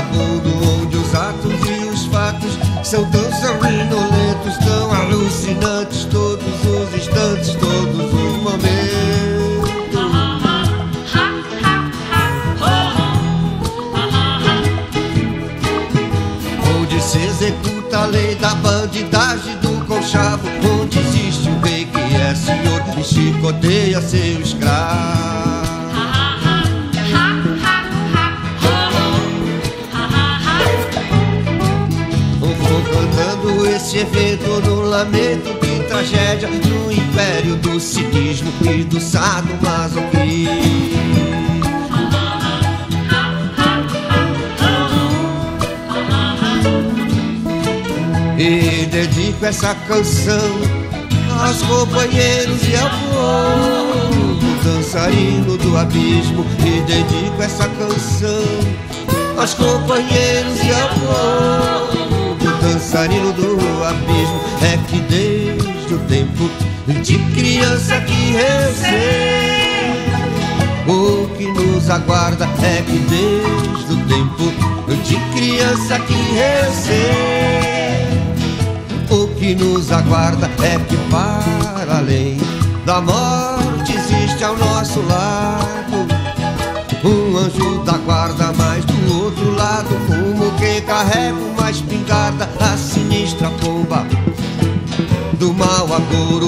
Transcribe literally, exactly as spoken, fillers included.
vagabundo, onde os atos e os fatos são tão sanguinolentos, tão alucinantes, todos os instantes, todos os momentos. Onde se executa a lei da bandidagem do conchavo, onde existe o bem que é senhor e chicoteia seu escravo. Esse evento no lamento de tragédia, no império do cinismo e do sadomasoquismo. E dedico essa canção aos companheiros e ao povo dançarino do abismo. E dedico essa canção aos companheiros e ao povo dançarino do abismo. É que desde o tempo de criança que recebo o que nos aguarda. É que desde o tempo de criança que recebo o que nos aguarda. É que para além da morte existe ao nosso lado um anjo da guarda, mas do outro lado, como quem carrega uma espingarda, a sinistra pomba do mal agouro.